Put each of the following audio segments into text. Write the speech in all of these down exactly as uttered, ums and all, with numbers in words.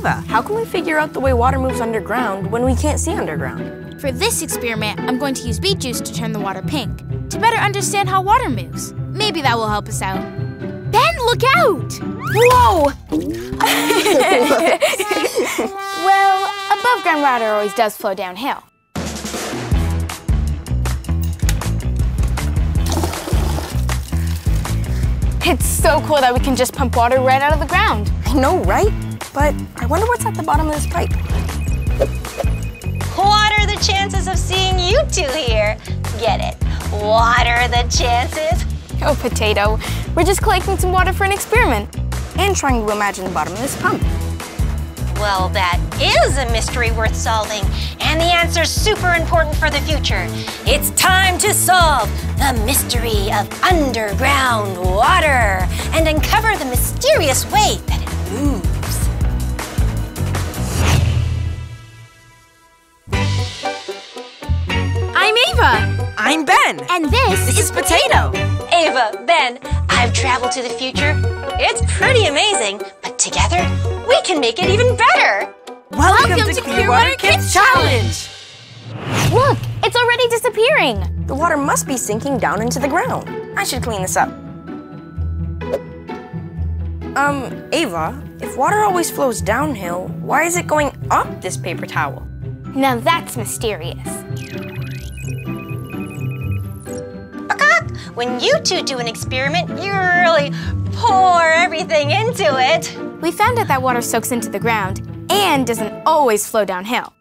Eva, how can we figure out the way water moves underground when we can't see underground? For this experiment, I'm going to use beet juice to turn the water pink, to better understand how water moves. Maybe that will help us out. Ben, look out! Whoa! Well, above ground water always does flow downhill. It's so cool that we can just pump water right out of the ground. I know, right? But I wonder what's at the bottom of this pipe. What are the chances of seeing you two here? Get it? What are the chances? Oh, Potato. We're just collecting some water for an experiment and trying to imagine the bottom of this pump. Well, that is a mystery worth solving, and the answer's super important for the future. It's time to solve the mystery of underground water and uncover the mysterious way that it moves. I'm Eva. I'm Ben. And this, this is Potato. Eva, Ben, I've traveled to the future. It's pretty amazing, but together we can make it even better. Welcome, Welcome to, to ClearWater Kids Challenge. Look, it's already disappearing. The water must be sinking down into the ground. I should clean this up. Um, Eva, if water always flows downhill, why is it going up this paper towel? Now that's mysterious. When you two do an experiment, you really pour everything into it. We found out that water soaks into the ground and doesn't always flow downhill.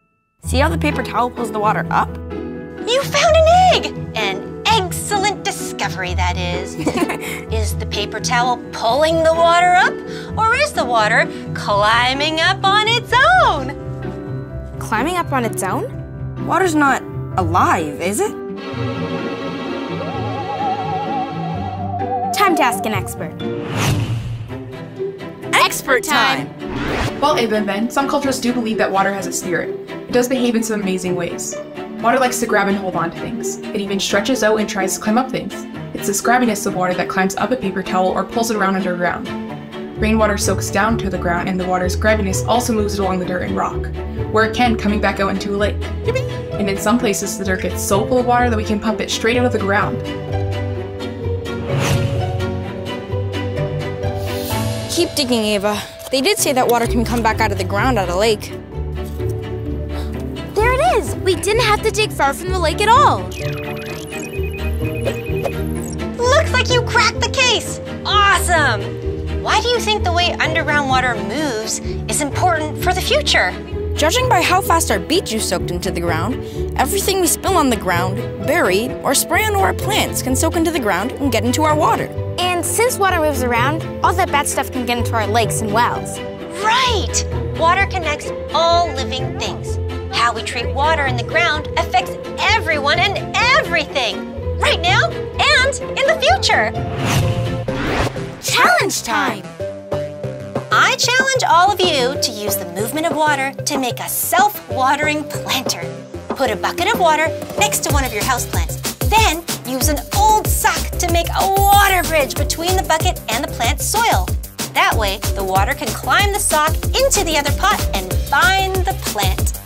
See how the paper towel pulls the water up? You found an egg! An excellent discovery, that is. Is the paper towel pulling the water up, or is the water climbing up on its own? Climbing up on its own? Water's not alive, is it? Time to ask an expert. Expert time! Well, Eva and Ben, some cultures do believe that water has a spirit. It does behave in some amazing ways. Water likes to grab and hold on to things. It even stretches out and tries to climb up things. It's this grabbiness of water that climbs up a paper towel or pulls it around underground. Rainwater soaks down to the ground, and the water's grabbiness also moves it along the dirt and rock, where it can, coming back out into a lake. And in some places, the dirt gets so full of water that we can pump it straight out of the ground. Keep digging, Eva. They did say that water can come back out of the ground at a lake. There it is! We didn't have to dig far from the lake at all. Looks like you cracked the case! Awesome! Why do you think the way underground water moves is important for the future? Judging by how fast our beet juice soaked into the ground, everything we spill on the ground, bury, or spray onto our plants can soak into the ground and get into our water. And since water moves around, all that bad stuff can get into our lakes and wells. Right! Water connects all living things. How we treat water in the ground affects everyone and everything, right now and in the future. Challenge time! I challenge all of you to use the movement of water to make a self-watering planter. Put a bucket of water next to one of your houseplants. Then use an old sock to make a water bridge between the bucket and the plant's soil. That way, the water can climb the sock into the other pot and find the plant.